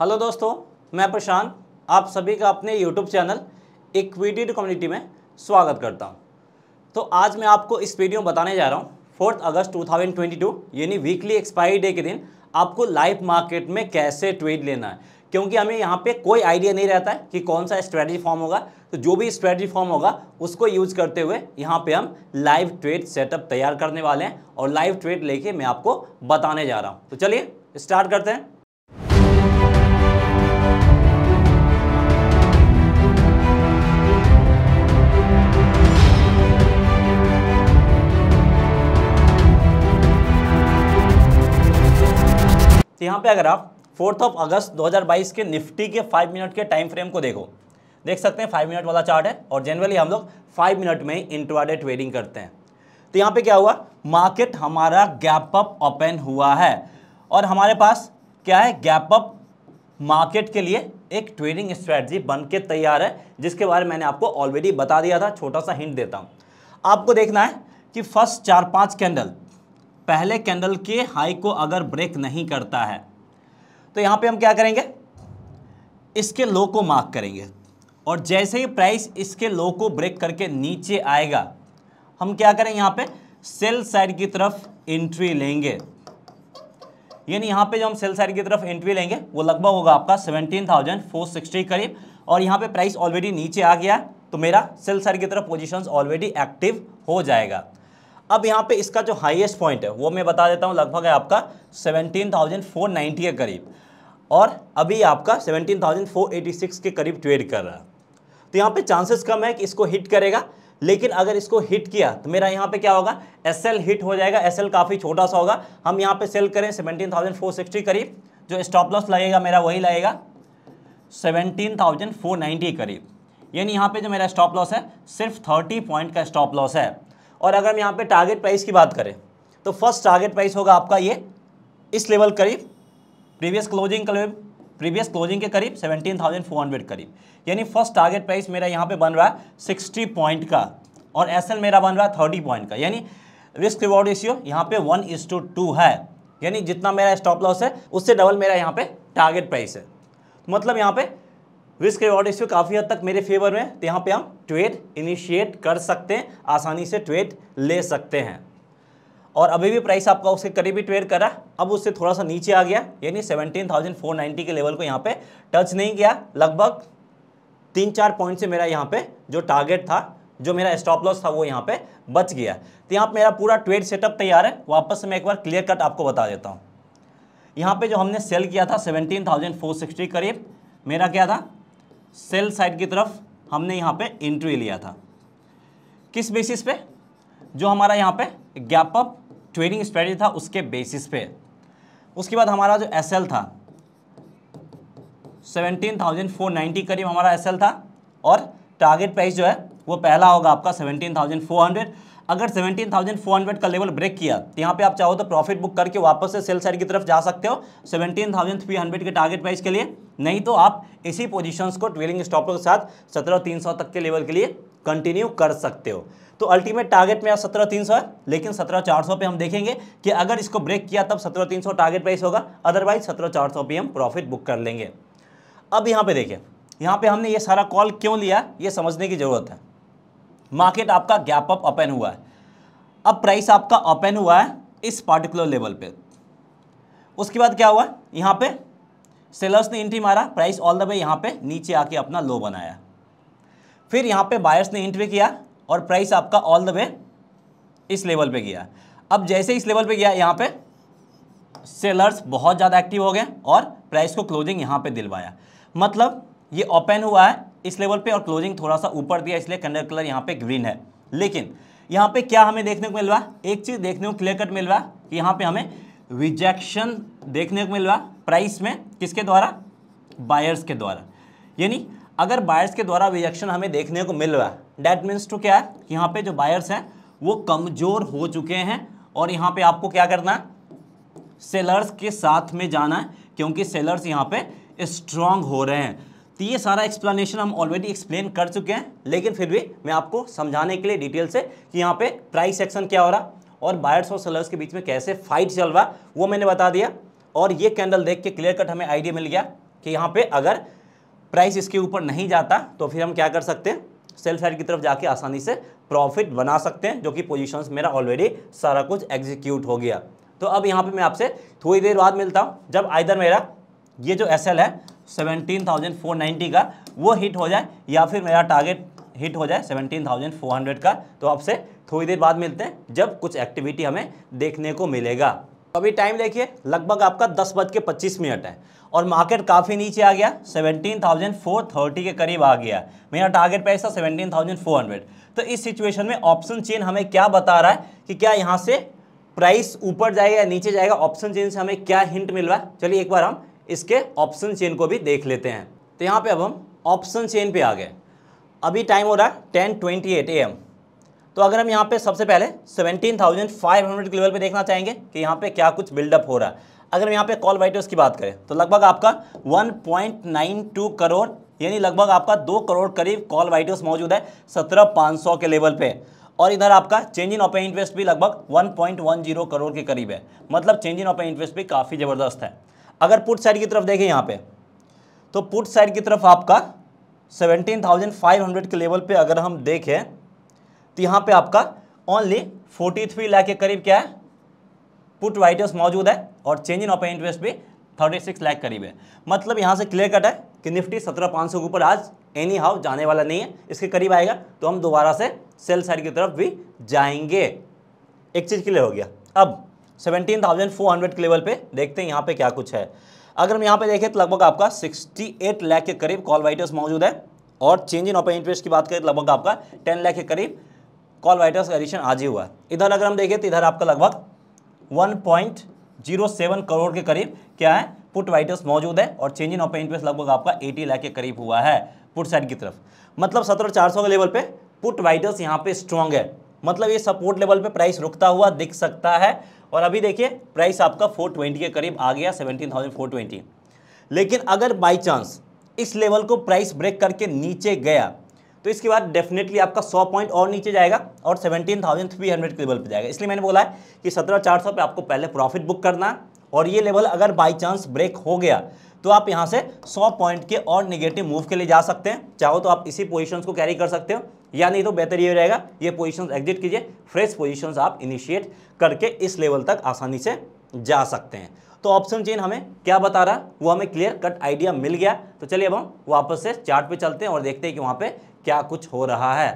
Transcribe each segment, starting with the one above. Hello दोस्तों, मैं प्रशांत आप सभी का अपने यूट्यूब चैनल इक्विटेड कम्युनिटी में स्वागत करता हूं। तो आज मैं आपको इस वीडियो में बताने जा रहा हूं 4 अगस्त 2022 यानी वीकली एक्सपायरी डे के दिन आपको लाइव मार्केट में कैसे ट्रेड लेना है, क्योंकि हमें यहाँ पे कोई आइडिया नहीं रहता है कि कौन सा स्ट्रेटजी फॉर्म होगा। तो जो भी स्ट्रेटजी फॉर्म होगा उसको यूज़ करते हुए यहाँ पे हम लाइव ट्रेड सेटअप तैयार करने वाले हैं और लाइव ट्रेड लेके मैं आपको बताने जा रहा हूँ। तो चलिए स्टार्ट करते हैं। तो यहाँ पे अगर आप 4 अगस्त 2022 के निफ्टी के 5 मिनट के टाइम फ्रेम को देखो, देख सकते हैं 5 मिनट वाला चार्ट है और जनरली हम लोग 5 मिनट में इंट्राडे ट्रेडिंग करते हैं। तो यहाँ पे क्या हुआ, मार्केट हमारा गैप अप ओपन हुआ है और हमारे पास क्या है, गैप अप मार्केट के लिए एक ट्रेडिंग स्ट्रेटजी बन के तैयार है, जिसके बारे में मैंने आपको ऑलरेडी बता दिया था। छोटा सा हिंट देता हूँ, आपको देखना है कि फर्स्ट 4-5 कैंडल, पहले कैंडल के हाई को अगर ब्रेक नहीं करता है तो यहाँ पे हम क्या करेंगे, इसके लो को मार्क करेंगे और जैसे ही प्राइस इसके लो को ब्रेक करके नीचे आएगा हम क्या करेंगे, यहाँ पे सेल साइड की तरफ एंट्री लेंगे। यानी यहाँ पे जो हम सेल साइड की तरफ एंट्री लेंगे वो लगभग होगा आपका 17,460 करीब और यहाँ पे प्राइस ऑलरेडी नीचे आ गया तो मेरा सेल साइड की तरफ पोजिशन ऑलरेडी एक्टिव हो जाएगा। अब यहाँ पे इसका जो हाईएस्ट पॉइंट है वो मैं बता देता हूँ, लगभग है आपका 17,490 के करीब और अभी आपका 17,486 के करीब ट्रेड कर रहा है। तो यहाँ पे चांसेस कम है कि इसको हिट करेगा, लेकिन अगर इसको हिट किया तो मेरा यहाँ पे क्या होगा, एसएल हिट हो जाएगा। एसएल काफ़ी छोटा सा होगा, हम यहाँ पे सेल करें 17,460 करीब, जो स्टॉप लॉस लगेगा मेरा वही लगेगा 17,490 करीब। यानी यहाँ पर जो मेरा स्टॉप लॉस है सिर्फ 30 पॉइंट का स्टॉप लॉस है। और अगर हम यहाँ पे टारगेट प्राइस की बात करें तो फर्स्ट टारगेट प्राइस होगा आपका ये इस लेवल करीब, प्रीवियस क्लोजिंग के करीब 17,400 करीब। यानी फर्स्ट टारगेट प्राइस मेरा यहाँ पे बन रहा है 60 पॉइंट का और एसएल मेरा बन रहा है 30 पॉइंट का। यानी रिस्क रिवॉर्ड रेशियो यहाँ पे 1:2 है। यानी जितना मेरा स्टॉप लॉस है उससे डबल मेरा यहाँ पे टारगेट प्राइस है, मतलब यहाँ पे रिस्क रिवॉर्ड रेशियो काफ़ी हद तक मेरे फेवर में। तो यहाँ पे हम ट्रेड इनिशिएट कर सकते हैं, आसानी से ट्रेड ले सकते हैं। और अभी भी प्राइस आपका उसके करीब ही ट्रेड करा, अब उससे थोड़ा सा नीचे आ गया, यानी 17,490 के लेवल को यहाँ पे टच नहीं किया। लगभग 3-4 पॉइंट से मेरा यहाँ पे जो टारगेट था, जो मेरा स्टॉप लॉस था वो यहाँ पे बच गया। तो यहाँ पर मेरा पूरा ट्रेड सेटअप तैयार है। वापस से मैं एक बार क्लियर कट आपको बता देता हूँ, यहाँ पर जो हमने सेल किया था 17,460 करीब, मेरा क्या था, सेल साइड की तरफ हमने यहाँ पे एंट्री लिया था। किस बेसिस पे, जो हमारा यहाँ पे गैप अप ट्रेडिंग स्ट्रेटजी था उसके बेसिस पे। उसके बाद हमारा जो एसएल था 17,490 करीब हमारा एसएल था और टारगेट प्राइस जो है वो पहला होगा आपका 17,400। अगर 17,400 का लेवल ब्रेक किया तो यहाँ पे आप चाहो तो प्रॉफिट बुक करके वापस से सेल साइड की तरफ जा सकते हो 17,300 के टारगेट प्राइस के लिए, नहीं तो आप इसी पोजीशंस को ट्रेलिंग स्टॉप के साथ 17,300 तक के लेवल के लिए कंटिन्यू कर सकते हो। तो अल्टीमेट टारगेट में आप 17,300 है, लेकिन 17,400 पे हम देखेंगे कि अगर इसको ब्रेक किया तब 17,300 टारगेट प्राइस होगा, अदरवाइज 17,400 पे हम प्रॉफिट बुक कर लेंगे। अब यहाँ पे देखिए, यहाँ पे हमने ये सारा कॉल क्यों लिया ये समझने की ज़रूरत है। मार्केट आपका गैप अप ओपन हुआ है, अब प्राइस आपका ओपन हुआ है इस पार्टिकुलर लेवल पे। उसके बाद क्या हुआ, यहाँ पे सेलर्स ने एंट्री मारा, प्राइस ऑल द वे यहाँ पे नीचे आके अपना लो बनाया। फिर यहाँ पे बायर्स ने एंट्री किया और प्राइस आपका ऑल द वे इस लेवल पे गया। अब जैसे इस लेवल पे गया यहाँ पे सेलर्स बहुत ज़्यादा एक्टिव हो गए और प्राइस को क्लोजिंग यहाँ पे दिलवाया। मतलब ये ओपन हुआ है इस लेवल पे और क्लोजिंग थोड़ा सा ऊपर दिया, इसलिए कैंडल कलर यहाँ पे ग्रीन है। लेकिन यहाँ पे क्या हमें देखने को मिल रहा, एक चीज़ देखने को क्लियर कट मिल रहा कि यहाँ पे हमें रिजेक्शन देखने को मिल रहा प्राइस में, किसके द्वारा, बायर्स के द्वारा। यानी अगर बायर्स के द्वारा रिजेक्शन हमें देखने को मिल रहा डैट मीन्स टू क्या है कि यहाँ पर जो बायर्स हैं वो कमज़ोर हो चुके हैं और यहाँ पर आपको क्या करना है, सेलर्स के साथ में जाना है, क्योंकि सेलर्स यहाँ पर स्ट्रॉन्ग हो रहे हैं। तो ये सारा एक्सप्लेनेशन हम ऑलरेडी एक्सप्लेन कर चुके हैं, लेकिन फिर भी मैं आपको समझाने के लिए डिटेल से कि यहाँ पे प्राइस एक्शन क्या हो रहा और बायर्स और सेलर्स के बीच में कैसे फाइट चल रहा वो मैंने बता दिया। और ये कैंडल देख के क्लियर कट हमें आइडिया मिल गया कि यहाँ पे अगर प्राइस इसके ऊपर नहीं जाता तो फिर हम क्या कर सकते हैं, सेल साइड की तरफ जाके आसानी से प्रॉफिट बना सकते हैं, जो कि पोजीशंस मेरा ऑलरेडी सारा कुछ एग्जीक्यूट हो गया। तो अब यहाँ पे मैं आपसे थोड़ी देर बाद मिलता हूँ, जब आइदर मेरा ये जो एसएल है 17,490 का वो हिट हो जाए या फिर मेरा टारगेट हिट हो जाए 17,400 का। तो आपसे थोड़ी देर बाद मिलते हैं जब कुछ एक्टिविटी हमें देखने को मिलेगा। अभी टाइम देखिए लगभग आपका 10:25 है और मार्केट काफ़ी नीचे आ गया, 17,430 के करीब आ गया। मेरा टारगेट प्राइस था 17,400। तो इस सिचुएशन में ऑप्शन चेन हमें क्या बता रहा है कि क्या यहाँ से प्राइस ऊपर जाएगा या नीचे जाएगा, ऑप्शन चेन से हमें क्या हिंट मिल रहा है। चलिए एक बार हम इसके ऑप्शन चेन को भी देख लेते हैं। तो यहाँ पर अब हम ऑप्शन चेन पर आ गए। अभी टाइम हो रहा है 10:28 AM। तो अगर हम यहाँ पे सबसे पहले 17,500 के लेवल पे देखना चाहेंगे कि यहाँ पे क्या कुछ बिल्डअप हो रहा है। अगर हम यहाँ पे कॉल बाइटर्स की बात करें तो लगभग आपका 1.92 करोड़ यानी लगभग आपका 2 करोड़ करीब कॉल बाइटर्स मौजूद है 17,500 के लेवल पे। और इधर आपका चेंज इन ओपन इंटरेस्ट भी लगभग 1.10 करोड़ के करीब है, मतलब चेंज इन ओपन इंटरेस्ट भी काफ़ी ज़बरदस्त है। अगर पुट साइड की तरफ देखें यहाँ पर तो पुट साइड की तरफ आपका 17,500 के लेवल पर अगर हम देखें तो यहाँ पे आपका ओनली 43 लाख के करीब क्या है पुट राइटर्स मौजूद है और चेंज इन ओपन इंटरेस्ट भी 36 लाख करीब है। मतलब यहाँ से क्लियर कट है कि निफ्टी 17,500 के ऊपर आज एनी हाउ जाने वाला नहीं है, इसके करीब आएगा तो हम दोबारा से सेल साइड की तरफ भी जाएंगे। एक चीज़ क्लियर हो गया। अब 17,400 के लेवल पे देखते हैं यहाँ पे क्या कुछ है। अगर हम यहाँ पे देखें तो लगभग आपका 68 लाख के करीब कॉल राइटर्स मौजूद है और चेंज इन ओपन इंटरेस्ट की बात करें लगभग आपका 10 लाख के करीब कॉल राइटर्स का एडिशन आज ही हुआ। इधर अगर हम देखें तो इधर आपका लगभग 1.07 करोड़ के करीब क्या है पुट राइटर्स मौजूद है और चेंज इन ओपन इंटरेस्ट लगभग आपका 80 लाख के करीब हुआ है पुट साइड की तरफ। मतलब 17,400 के लेवल पे पुट राइटर्स यहाँ पे स्ट्रांग है, मतलब ये सपोर्ट लेवल पे प्राइस रुकता हुआ दिख सकता है। और अभी देखिए प्राइस आपका 420 के करीब आ गया 17,420। लेकिन अगर बाई चांस इस लेवल को प्राइस ब्रेक करके नीचे गया तो इसके बाद डेफिनेटली आपका 100 पॉइंट और नीचे जाएगा और 17,300 के लेवल पे जाएगा। इसलिए मैंने बोला है कि 17,400 पे आपको पहले प्रॉफिट बुक करना है और ये लेवल अगर बाय चांस ब्रेक हो गया तो आप यहाँ से 100 पॉइंट के और निगेटिव मूव के लिए जा सकते हैं। चाहो तो आप इसी पोजीशंस को कैरी कर सकते हो या नहीं तो बेहतर ये रहेगा ये पोजीशंस एग्जिट कीजिए, फ्रेश पोजीशंस आप इनिशिएट करके इस लेवल तक आसानी से जा सकते हैं। तो ऑप्शन चेन हमें क्या बता रहा है वो हमें क्लियर कट आइडिया मिल गया। तो चलिए अब हम वापस से चार्ट पे चलते हैं और देखते हैं कि वहाँ पे क्या कुछ हो रहा है।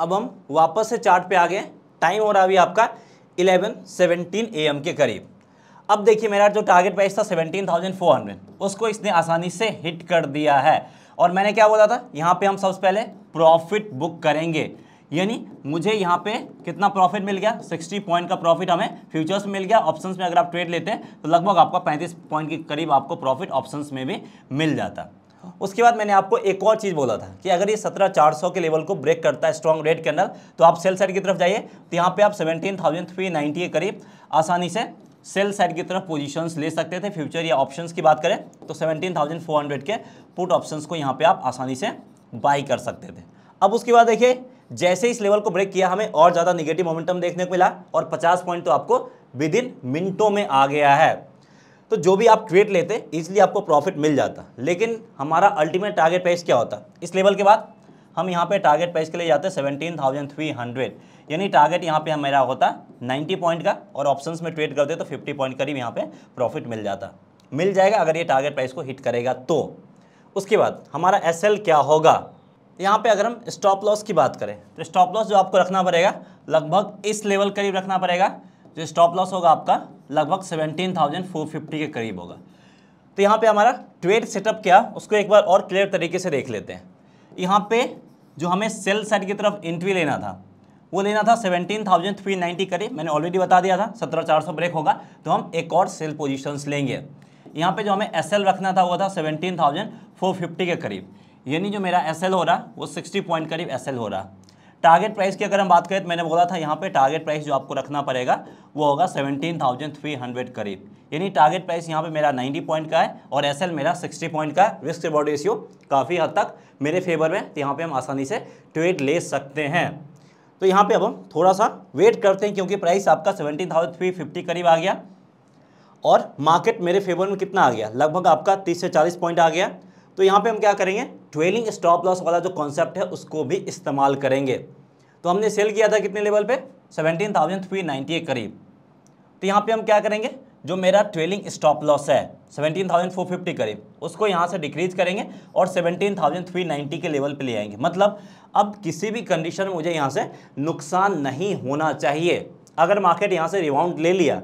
अब हम वापस से चार्ट पे आ गए। टाइम हो रहा है अभी आपका 11:17 AM के करीब। अब देखिए मेरा जो टारगेट प्राइस था 17,400 उसको इसने आसानी से हिट कर दिया है। और मैंने क्या बोला था यहाँ पर हम सबसे पहले प्रॉफिट बुक करेंगे, यानी मुझे यहाँ पे कितना प्रॉफिट मिल गया 60 पॉइंट का प्रॉफिट हमें फ्यूचर्स में मिल गया। ऑप्शंस में अगर आप ट्रेड लेते हैं तो लगभग आपका 35 पॉइंट के करीब आपको प्रॉफिट ऑप्शंस में भी मिल जाता। उसके बाद मैंने आपको एक और चीज़ बोला था कि अगर ये 17,400 के लेवल को ब्रेक करता है स्ट्रॉन्ग रेड कैंडल तो आप सेल साइड की तरफ जाइए। तो यहाँ पर आप 17,390 के करीब आसानी से सेल साइड की तरफ पोजीशंस ले सकते थे। फ्यूचर या ऑप्शंस की बात करें तो 17,400 के पुट ऑप्शंस को यहाँ पर आप आसानी से बाई कर सकते थे। अब उसके बाद देखिए जैसे इस लेवल को ब्रेक किया हमें और ज़्यादा निगेटिव मोमेंटम देखने को मिला और 50 पॉइंट तो आपको विद इन मिनटों में आ गया है। तो जो भी आप ट्रेड लेते इसलिए आपको प्रॉफिट मिल जाता, लेकिन हमारा अल्टीमेट टारगेट प्राइस क्या होता इस लेवल के बाद हम यहाँ पे टारगेट प्राइस के लिए जाते 17,300, यानी टारगेट यहाँ पे हमारा होता 90 पॉइंट का और ऑप्शंस में ट्रेड करते तो 50 पॉइंट करीब यहाँ पे प्रॉफिट मिल जाएगा अगर ये टारगेट प्राइस को हिट करेगा तो। उसके बाद हमारा एसएल क्या होगा। यहाँ पे अगर हम स्टॉप लॉस की बात करें तो स्टॉप लॉस जो आपको रखना पड़ेगा लगभग इस लेवल करीब रखना पड़ेगा। जो स्टॉप लॉस होगा आपका लगभग 17,450 के करीब होगा। तो यहाँ पे हमारा ट्रेड सेटअप क्या उसको एक बार और क्लियर तरीके से देख लेते हैं। यहाँ पे जो हमें सेल साइड की तरफ एंट्री लेना था वो लेना था 17,390 करीब, मैंने ऑलरेडी बता दिया था 17,400 ब्रेक होगा तो हम एक और सेल पोजिशंस लेंगे। यहाँ पर जो हमें एस एल रखना था वो था 17,450 के करीब, यानी जो मेरा एसएल हो रहा वो 60 पॉइंट करीब एसएल हो रहा। टारगेट प्राइस की अगर हम बात करें तो मैंने बोला था यहाँ पे टारगेट प्राइस जो आपको रखना पड़ेगा वो होगा 17,300 करीब, यानी टारगेट प्राइस यहाँ पे मेरा 90 पॉइंट का है और एसएल मेरा 60 पॉइंट का है। रिस्क रिवॉर्ड रेशियो काफ़ी हद तक मेरे फेवर में, तो यहाँ पर हम आसानी से ट्रेड ले सकते हैं। तो यहाँ पर अब हम थोड़ा सा वेट करते हैं क्योंकि प्राइस आपका 17,350 करीब आ गया और मार्केट मेरे फेवर में कितना आ गया, लगभग आपका 30 से 40 पॉइंट आ गया। तो यहाँ पे हम क्या करेंगे, ट्रेलिंग स्टॉप लॉस वाला जो कॉन्सेप्ट है उसको भी इस्तेमाल करेंगे। तो हमने सेल किया था कितने लेवल पे, 17,398 करीब। तो यहाँ पे हम क्या करेंगे, जो मेरा ट्रेलिंग स्टॉप लॉस है 17,450 करीब, उसको यहाँ से डिक्रीज करेंगे और 17,390 के लेवल पे ले आएंगे। मतलब अब किसी भी कंडीशन में मुझे यहाँ से नुकसान नहीं होना चाहिए। अगर मार्केट यहाँ से रिबाउंड ले लिया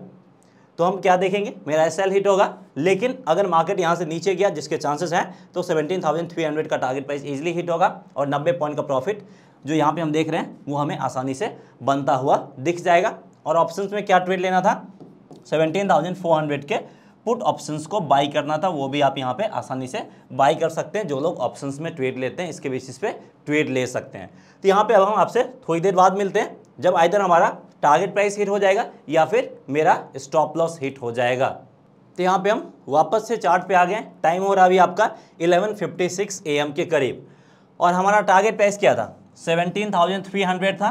तो हम क्या देखेंगे, मेरा सेल हिट होगा। लेकिन अगर मार्केट यहाँ से नीचे गया, जिसके चांसेस हैं, तो 17,300 का टारगेट प्राइस इजीली हिट होगा और 90 पॉइंट का प्रॉफिट जो यहाँ पे हम देख रहे हैं वो हमें आसानी से बनता हुआ दिख जाएगा। और ऑप्शंस में क्या ट्रेड लेना था, 17,400 के पुट ऑप्शंस को बाई करना था, वो भी आप यहाँ पे आसानी से बाई कर सकते हैं। जो लोग ऑप्शंस में ट्रेड लेते हैं इसके बेसिस पे ट्रेड ले सकते हैं। तो यहाँ पे अब हम आपसे थोड़ी देर बाद मिलते हैं, जब आइदर हमारा टारगेट प्राइस हिट हो जाएगा या फिर मेरा स्टॉप लॉस हिट हो जाएगा। तो यहाँ पे हम वापस से चार्ट पे आ गए। टाइम हो रहा अभी आपका 11:56 AM के करीब और हमारा टारगेट प्राइस क्या था, 17,300 था।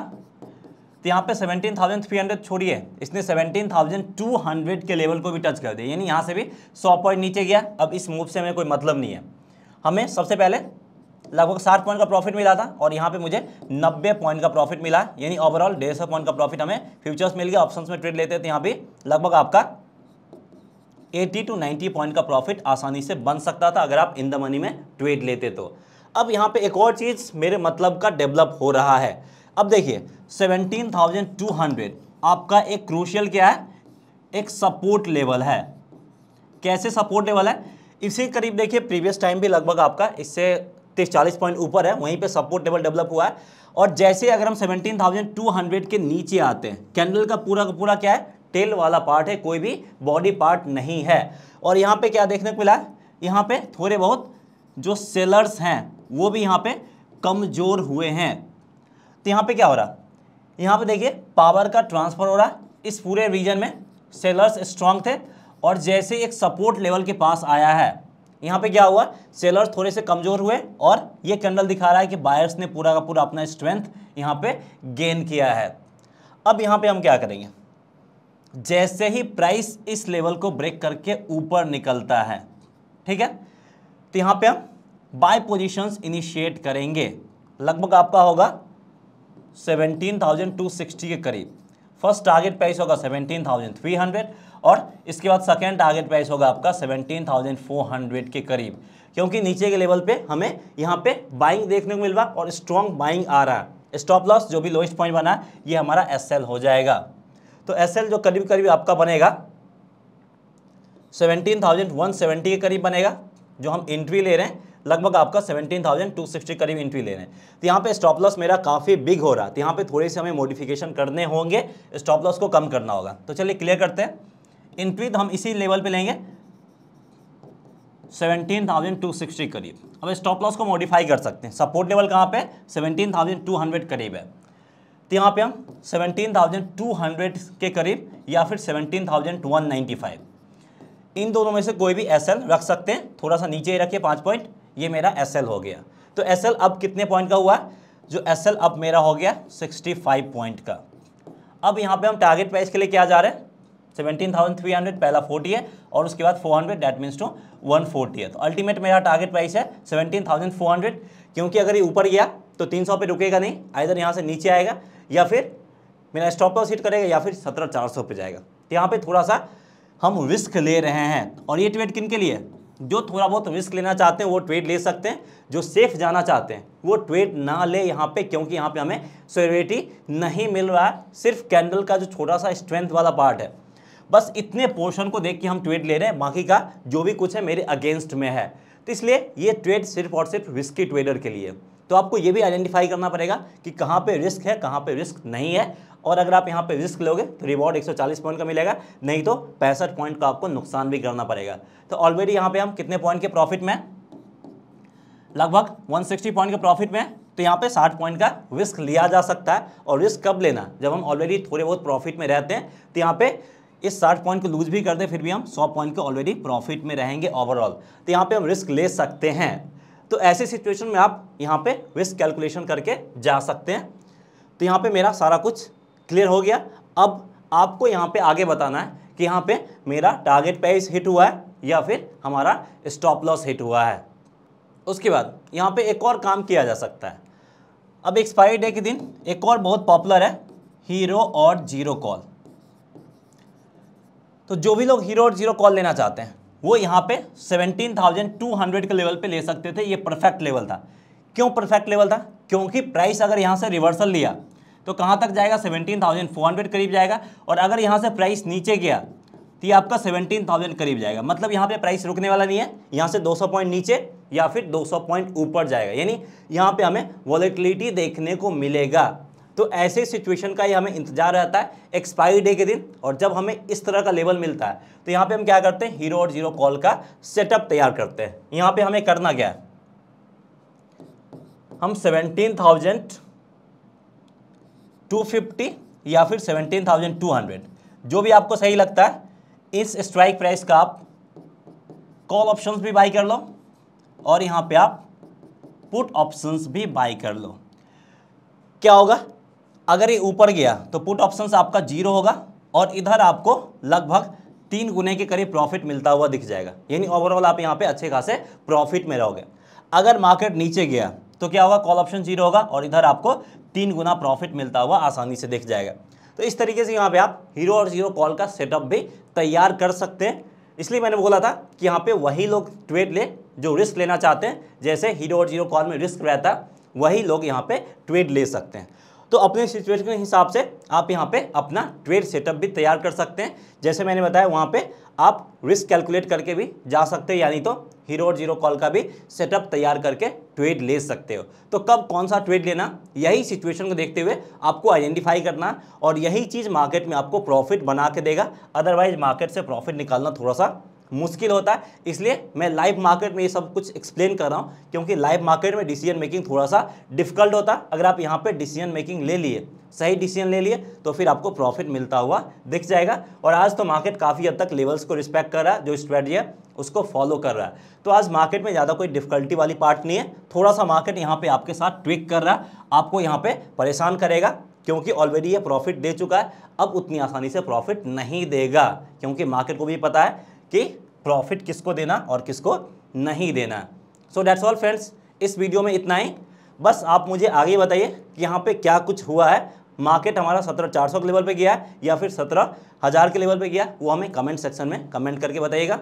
तो यहाँ पे 17,300 छोड़िए, इसने 17,200 के लेवल को भी टच कर दिया, यानी यहाँ से भी 100 पॉइंट नीचे गया। अब इस मूव से हमें कोई मतलब नहीं है। हमें सबसे पहले लगभग 60 पॉइंट का प्रॉफिट मिला था और यहाँ पे मुझे 90 पॉइंट का प्रॉफिट मिला, यानी ओवरऑल 150 पॉइंट का प्रॉफिट हमें फ्यूचर्स मिल गया। ऑप्शंस में ट्रेड लेते हैं तो यहाँ भी लगभग आपका 80 टू 90 पॉइंट का प्रॉफिट आसानी से बन सकता था अगर आप इन द मनी में ट्रेड लेते तो। अब यहाँ पे एक और चीज़ मेरे मतलब का डेवलप हो रहा है। अब देखिए 17,200 आपका एक क्रूशियल क्या है, एक सपोर्ट लेवल है। कैसे सपोर्ट लेवल है, इसी करीब देखिए प्रीवियस टाइम भी लगभग आपका इससे 30-40 पॉइंट ऊपर है, वहीं पे सपोर्ट लेवल डेवलप हुआ है। और जैसे अगर हम 17,200 के नीचे आते हैं, कैंडल का पूरा क्या है, टेल वाला पार्ट है, कोई भी बॉडी पार्ट नहीं है। और यहाँ पे क्या देखने को मिला, यहाँ पे थोड़े बहुत जो सेलर्स हैं वो भी यहाँ पे कमज़ोर हुए हैं। तो यहाँ पे क्या हो रहा, यहाँ पे देखिए पावर का ट्रांसफ़र हो रहा है। इस पूरे रीजन में सेलर्स स्ट्रांग थे और जैसे एक सपोर्ट लेवल के पास आया है, यहाँ पे क्या हुआ, सेलर्स थोड़े से कमज़ोर हुए और ये कैंडल दिखा रहा है कि बायर्स ने पूरा का पूरा अपना स्ट्रेंथ यहाँ पे गेन किया है। अब यहाँ पे हम क्या करेंगे, जैसे ही प्राइस इस लेवल को ब्रेक करके ऊपर निकलता है, ठीक है, तो यहाँ पे हम बाय पोजीशंस इनिशिएट करेंगे। लगभग आपका होगा 17,260 के करीब। फर्स्ट टारगेट प्राइस होगा 17,300 और इसके बाद सेकेंड टारगेट प्राइस होगा आपका 17,400 के करीब, क्योंकि नीचे के लेवल पे हमें यहाँ पे बाइंग देखने को मिल रहा और स्ट्रॉन्ग बाइंग आ रहा है। स्टॉप लॉस जो भी लोएस्ट पॉइंट बना ये हमारा एसएल हो जाएगा। तो एसएल जो करीब करीब आपका बनेगा 17,170 के करीब बनेगा, जो हम एंट्री ले रहे हैं लगभग आपका 17,260 करीब एंट्री ले रहे हैं। तो यहाँ पे स्टॉप लॉस मेरा काफ़ी बिग हो रहा है, तो यहाँ पे थोड़े से हमें मॉडिफिकेशन करने होंगे, स्टॉप लॉस को कम करना होगा। तो चलिए क्लियर करते हैं। एंट्री तो हम इसी लेवल पे लेंगे 17,260 करीब। अब स्टॉप लॉस को मॉडिफाई कर सकते हैं। सपोर्ट लेवल कहाँ पे, 17,200 करीब है, तो यहाँ पे हम 17,200 के करीब या फिर 17,195 इन दोनों में से कोई भी एसएल रख सकते हैं। थोड़ा सा नीचे ही रखिए 5 पॉइंट, ये मेरा एसएल हो गया। तो एसएल अब कितने पॉइंट का हुआ, जो एसएल अब मेरा हो गया 65 पॉइंट का। अब यहाँ पे हम टारगेट प्राइस के लिए क्या जा रहे हैं, 17,300 पहला 40 है और उसके बाद 400, डैट मीन्स टू 140 है। तो अल्टीमेट मेरा टारगेट प्राइस है 17,400, क्योंकि अगर ये ऊपर गया तो 300 पे रुकेगा नहीं, आइदर यहाँ से नीचे आएगा या फिर मेरा स्टॉप लॉस हिट करेगा या फिर 17,400 पे जाएगा। तो यहाँ पर थोड़ा सा हम रिस्क ले रहे हैं। और ये ट्रेड किन के लिए, जो थोड़ा बहुत रिस्क लेना चाहते हैं वो ट्रेड ले सकते हैं, जो सेफ जाना चाहते हैं वो ट्रेड ना ले यहाँ पे, क्योंकि यहाँ पे हमें सिक्योरिटी नहीं मिल रहा है। सिर्फ कैंडल का जो छोटा सा स्ट्रेंथ वाला पार्ट है, बस इतने पोर्शन को देख के हम ट्रेड ले रहे हैं, बाकी का जो भी कुछ है मेरे अगेंस्ट में है। तो इसलिए ये ट्रेड सिर्फ और सिर्फ रिस्की ट्रेडर के लिए। तो आपको ये भी आइडेंटिफाई करना पड़ेगा कि कहाँ पे रिस्क है, कहाँ पे रिस्क नहीं है। और अगर आप यहाँ पे रिस्क लोगे तो रिवॉर्ड 140 पॉइंट का मिलेगा, नहीं तो 65 पॉइंट का आपको नुकसान भी करना पड़ेगा। तो ऑलरेडी यहाँ पे हम कितने पॉइंट के प्रॉफिट में, लगभग 160 पॉइंट के प्रॉफिट में। तो यहाँ पे 60 पॉइंट का रिस्क लिया जा सकता है। और रिस्क कब लेना, जब हम ऑलरेडी थोड़े बहुत प्रॉफिट में रहते हैं। तो यहाँ पे इस 60 पॉइंट को लूज भी कर दें फिर भी हम 100 पॉइंट के ऑलरेडी प्रॉफिट में रहेंगे ओवरऑल। तो यहाँ पे हम रिस्क ले सकते हैं। तो ऐसी सिचुएशन में आप यहाँ पे रिस्क कैलकुलेशन करके जा सकते हैं। तो यहाँ पे मेरा सारा कुछ क्लियर हो गया। अब आपको यहाँ पे आगे बताना है कि यहाँ पे मेरा टारगेट प्राइस हिट हुआ है या फिर हमारा स्टॉप लॉस हिट हुआ है। उसके बाद यहाँ पे एक और काम किया जा सकता है। अब एक्सपायरी डे के दिन एक और बहुत पॉपुलर है हीरो और जीरो कॉल। तो जो भी लोग हीरो और जीरो कॉल लेना चाहते हैं वो यहाँ पे 17,200 के लेवल पे ले सकते थे। ये परफेक्ट लेवल था। क्यों परफेक्ट लेवल था? क्योंकि प्राइस अगर यहाँ से रिवर्सल लिया तो कहाँ तक जाएगा, 17,400 करीब जाएगा। और अगर यहाँ से प्राइस नीचे गया तो ये आपका 17,000 करीब जाएगा। मतलब यहाँ पे प्राइस रुकने वाला नहीं है, यहाँ से 200 पॉइंट नीचे या फिर 200 पॉइंट ऊपर जाएगा, यानी यहाँ पे हमें वॉलेटिलिटी देखने को मिलेगा। तो ऐसे सिचुएशन का ही हमें इंतजार रहता है एक्सपायरी डे के दिन। और जब हमें इस तरह का लेवल मिलता है तो यहाँ पे हम क्या करते हैं, हीरो और जीरो कॉल का सेटअप तैयार करते हैं। यहाँ पे हमें करना क्या है, हम 17,250 या फिर 17,200 जो भी आपको सही लगता है, इस स्ट्राइक प्राइस का आप कॉल ऑप्शंस भी बाई कर लो और यहाँ पे आप पुट ऑप्शंस भी बाई कर लो। क्या होगा, अगर ये ऊपर गया तो पुट ऑप्शंस आपका जीरो होगा और इधर आपको लगभग 3 गुने के करीब प्रॉफिट मिलता हुआ दिख जाएगा, यानी ओवरऑल आप यहाँ पे अच्छे खासे प्रॉफिट में रहोगे। अगर मार्केट नीचे गया तो क्या होगा, कॉल ऑप्शन जीरो होगा और इधर आपको 3 गुना प्रॉफिट मिलता हुआ आसानी से दिख जाएगा। तो इस तरीके से यहाँ पे आप हीरो और जीरो कॉल का सेटअप भी तैयार कर सकते हैं। इसलिए मैंने बोला था कि यहाँ पे वही लोग ट्रेड ले जो रिस्क लेना चाहते हैं। जैसे हीरो और जीरो कॉल में रिस्क रहता है वही लोग यहाँ पे ट्रेड ले सकते हैं। तो अपने सिचुएशन के हिसाब से आप यहाँ पे अपना ट्रेड सेटअप भी तैयार कर सकते हैं। जैसे मैंने बताया वहाँ पे आप रिस्क कैलकुलेट करके भी जा सकते हैं, यानी तो हीरो और जीरो कॉल का भी सेटअप तैयार करके ट्रेड ले सकते हो। तो कब कौन सा ट्रेड लेना, यही सिचुएशन को देखते हुए आपको आइडेंटिफाई करना, और यही चीज़ मार्केट में आपको प्रॉफिट बना के देगा। अदरवाइज मार्केट से प्रॉफिट निकालना थोड़ा सा मुश्किल होता है। इसलिए मैं लाइव मार्केट में ये सब कुछ एक्सप्लेन कर रहा हूँ, क्योंकि लाइव मार्केट में डिसीजन मेकिंग थोड़ा सा डिफिकल्ट होता है। अगर आप यहाँ पे डिसीजन मेकिंग ले लिए, सही डिसीजन ले लिए, तो फिर आपको प्रॉफिट मिलता हुआ दिख जाएगा। और आज तो मार्केट काफ़ी हद तक लेवल्स को रिस्पेक्ट कर रहा है, जो स्ट्रेटजी है उसको फॉलो कर रहा है। तो आज मार्केट में ज़्यादा कोई डिफिकल्टी वाली पार्ट नहीं है। थोड़ा सा मार्केट यहाँ पे आपके साथ ट्विक कर रहा है, आपको यहाँ पे परेशान करेगा, क्योंकि ऑलरेडी ये प्रॉफिट दे चुका है। अब उतनी आसानी से प्रॉफिट नहीं देगा, क्योंकि मार्केट को भी पता है कि प्रॉफिट किसको देना और किसको नहीं देना। सो दैट्स ऑल फ्रेंड्स, इस वीडियो में इतना ही। बस आप मुझे आगे बताइए कि यहाँ पे क्या कुछ हुआ है। मार्केट हमारा 17,400 के लेवल पे गया है या फिर 17,000 के लेवल पे गया, वो हमें कमेंट सेक्शन में कमेंट करके बताइएगा।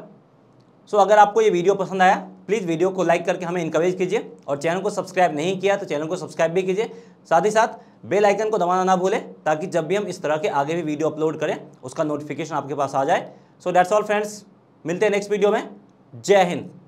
सो अगर आपको ये वीडियो पसंद आया प्लीज़ वीडियो को लाइक करके हमें इनकरेज कीजिए, और चैनल को सब्सक्राइब नहीं किया तो चैनल को सब्सक्राइब भी कीजिए। साथ ही साथ बेल आइकन को दबाना ना भूलें, ताकि जब भी हम इस तरह के आगे भी वीडियो अपलोड करें उसका नोटिफिकेशन आपके पास आ जाए। सो दैट्स ऑल फ्रेंड्स, मिलते हैं नेक्स्ट वीडियो में। जय हिंद।